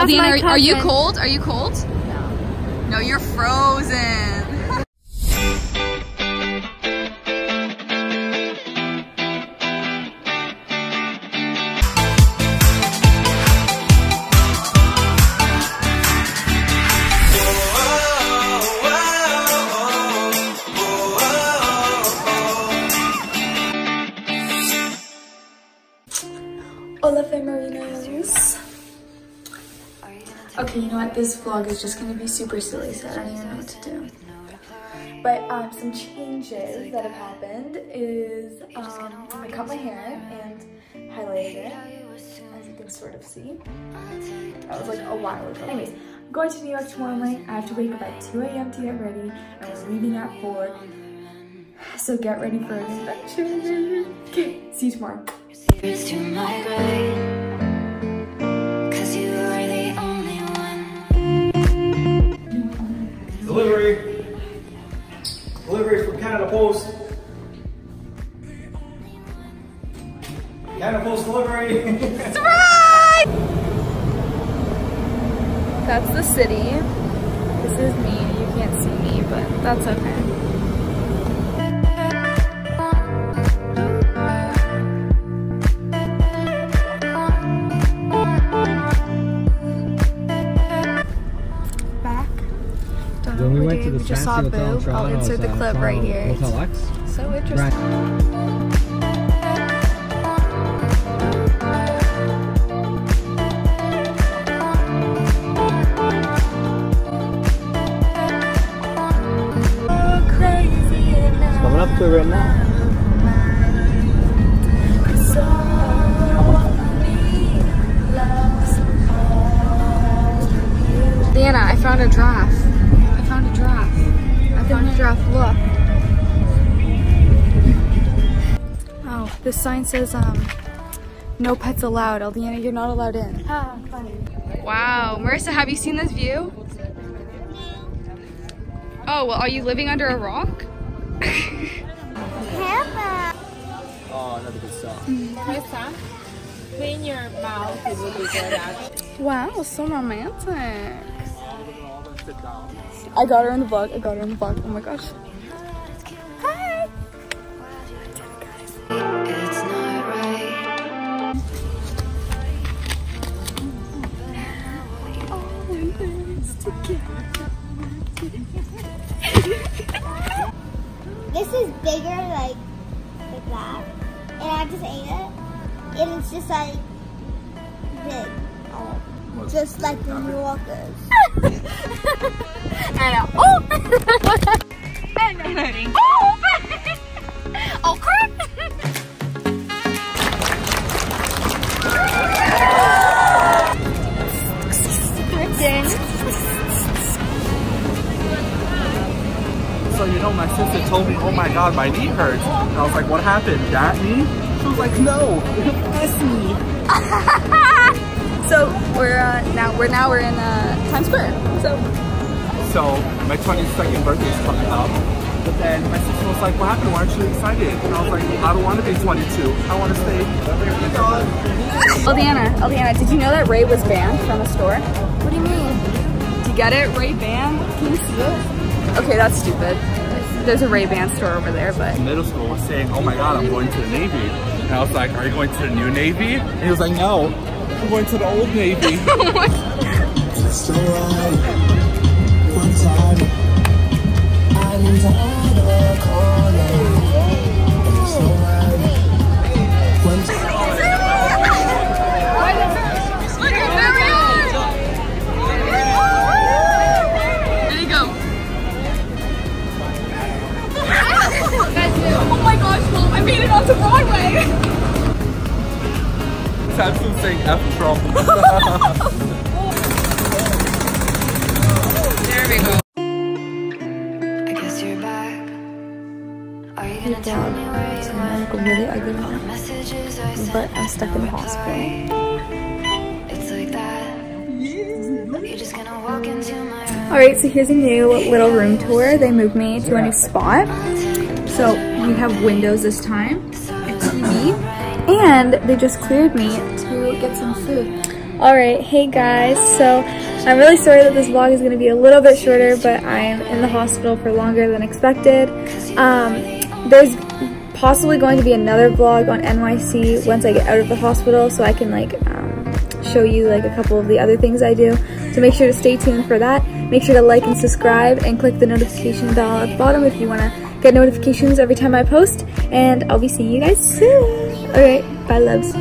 have Diana, my cousin. Are you cold? Are you cold? No. No, you're frozen. Okay, you know what? This vlog is just gonna be super silly, so I don't even know what to do. But some changes that have happened is I cut my hair and highlighted it, as you can sort of see. That was like a while ago. Anyways, I'm going to New York tomorrow night. I have to wake up at 2 a.m. to get ready, and we're leaving at 4. So get ready for an adventure. Okay, see you tomorrow. Delivery. Delivery from Canada Post. Canada Post delivery. Surprise! That's the city. This is me. You can't see me, but that's okay. Just saw Boo. I'll insert the clip right here. It's so interesting. It's coming up to it right now. Diana, I found a draft. Look. Oh, this sign says no pets allowed. Diana, you're not allowed in. Ah, funny. Wow, Marissa, have you seen this view? Oh, well, are you living under a rock? Oh, another good song. Marissa, clean your mouth. It will be good. Wow, so romantic. I got her in the vlog. Oh my gosh. Hi. It's not right. All in this together. This is bigger, like that, and I just ate it, and it's just like big. Oh. Just like the New Yorkers. And oh! Oh crap! So you know, my sister told me, oh my god, my knee hurts. And I was like, what happened? That knee? She was like, no, this knee. So we're in Times Square. So my 22nd birthday is coming up, but then my sister was like, "What happened? Why aren't you excited?" And I was like, "I don't want to be 22. I want to stay." Diana, did you know that Ray was banned from a store? What do you mean? Do you get it? Ray-Ban? Can you see it? Okay, that's stupid. There's a Ray-Ban store over there, but middle school was saying, "Oh my God, I'm going to the Navy," and I was like, "Are you going to the new Navy?" And he was like, "No." I'm going to the Old Navy. There you go. Oh my gosh, Mom, I made it onto Broadway. I'm still saying F from. There we go. I guess you're back. Are you gonna tell me where you went? Really ugly messages, but I'm stuck in the hospital. It's like that. You're just gonna walk into my room. Alright, so here's a new little room tour. They moved me to a new spot. So we have windows this time. A TV. And they just cleared me to get some food. Alright, hey guys, so I'm really sorry that this vlog is going to be a little bit shorter, but I'm in the hospital for longer than expected. There's possibly going to be another vlog on NYC once I get out of the hospital, so I can like show you like a couple of the other things I do. So make sure to stay tuned for that. Make sure to like and subscribe and click the notification bell at the bottom if you want to get notifications every time I post, and I'll be seeing you guys soon. Alright, bye loves.